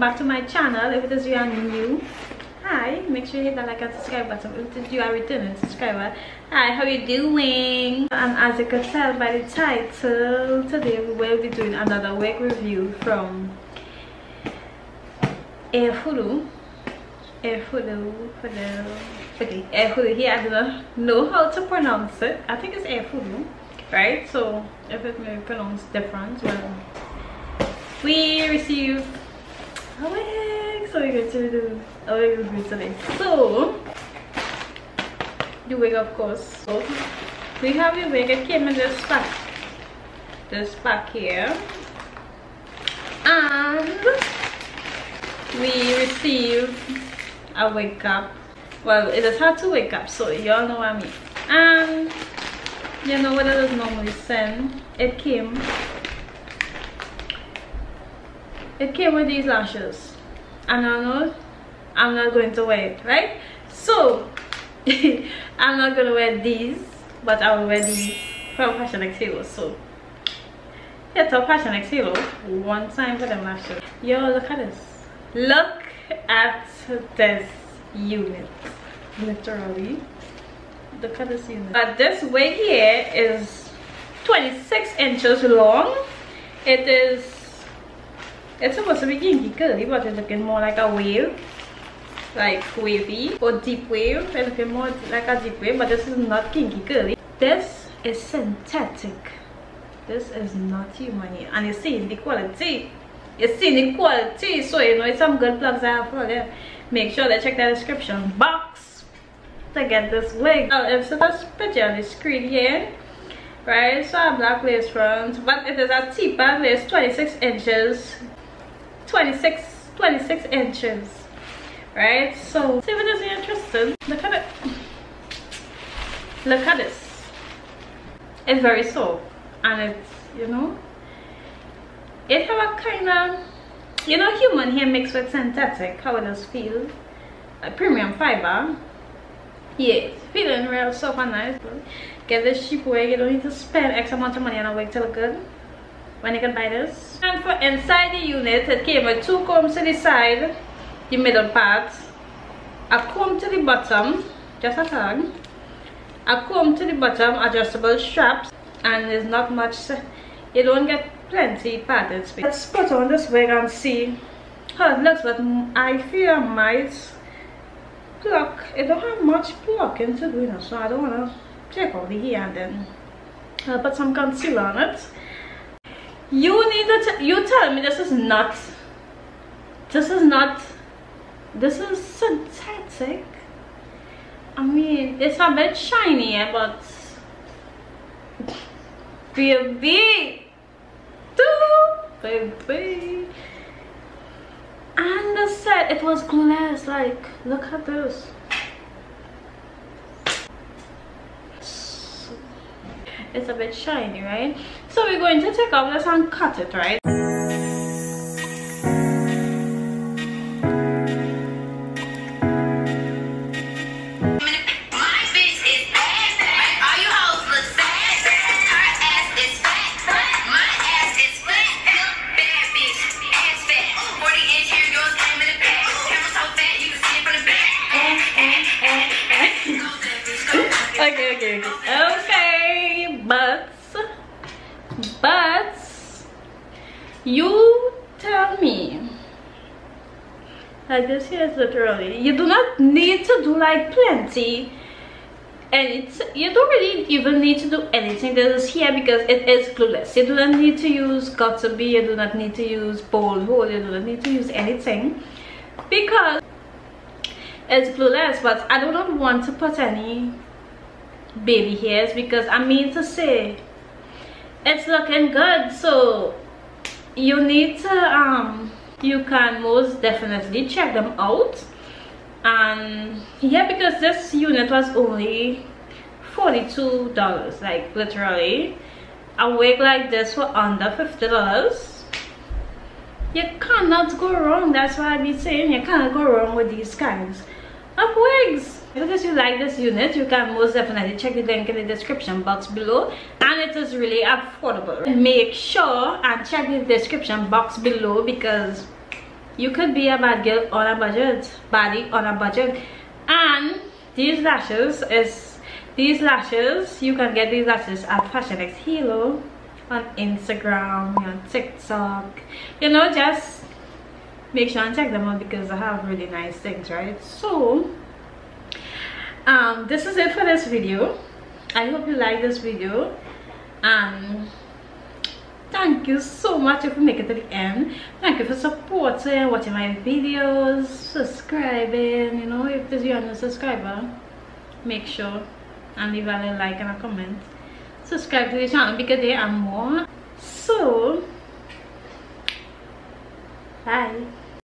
back to my channel. If it is you are new, hi, make sure you hit that like and subscribe button. If it is you are returning subscriber, hi, how are you doing? And as you can tell by the title, today we will be doing another wig review from Earfodo. Here I do not know how to pronounce it. I think it's Earfodo, right? So if it may be pronounced different, well, we received a wig, so we're going to do a wig review today. So the wig, of course. So we have a wig. It came in this pack. This pack here, and we received a wig cap. Well, it is hard to wake up, so y'all know what I mean. And you know what I normally send? It came with these lashes, and I know I'm not going to wear it, right? So I'm not gonna wear these, but I will wear these from Fashion X Halo. So hit up Fashion X Halo one time for them lashes. Yo, look at this. Look at this unit. Literally, look at this unit. But this wig here is 26 inches long. It's supposed to be kinky curly, but it's looking more like a wave, like wavy or deep wave. It's looking more like a deep wave, but this is not kinky curly. This is synthetic. This is not human hair, and you see the quality. You see the quality, so you know it's some good plugs I have for there. Make sure that check the description box to get this wig. Now, if so, that's picture on the screen here, right? So a black lace front, but it is a cheaper lace, 26 inches, right? So see what is interesting. Look at it. Look at this. It's very soft, and it's, you know, it have a kind of, you know, human hair mixed with synthetic, how it does feel. A premium fiber. Yeah, it's feeling real soft and nice. Get this cheap wig, you don't need to spend X amount of money on a wig to look good. When you can buy this. And for inside the unit, it came with two combs to the side, the middle part, a comb to the bottom, just a tag, a comb to the bottom, adjustable straps, and there's not much, you don't get plenty padded space. Let's put on this wig and see how it looks, but I feel I might pluck. It don't have much plucking to do now, so I don't want to check all the hair, and then I'll put some concealer on it. You need to you tell me this is synthetic. I mean, it's a bit shiny, but baby, and the set, it was glass. Like, look at this. It's a bit shiny, right? So we're going to take off this and cut it, right? Okay, but you tell me, like, this here is literally, you do not need to do like plenty, and it's, you don't really even need to do anything. This is here because it is glueless. You do not need to use cotton, you do not need to use bowl hole, you do not need to use anything because it's glueless. But I do not want to put any baby hairs because I mean to say it's looking good, so you need to you can most definitely check them out. And yeah, because this unit was only $42, like literally a wig like this for under $50. You cannot go wrong. That's why I be saying you cannot go wrong with these kinds of wigs. Because you like this unit, you can most definitely check the link in the description box below, and it is really affordable. Make sure and check the description box below because You could be a bad girl on a budget, baddie on a budget. And these lashes, you can get these lashes at Fashion X Halo, on Instagram, on TikTok. You know, just make sure and check them out because they have really nice things, right? So, this is it for this video. I hope you like this video. Thank you so much if you make it to the end. Thank you for supporting, watching my videos, subscribing. You know, if this you are not a subscriber, make sure and leave a like and a comment. Subscribe to the channel because there are more. So, bye.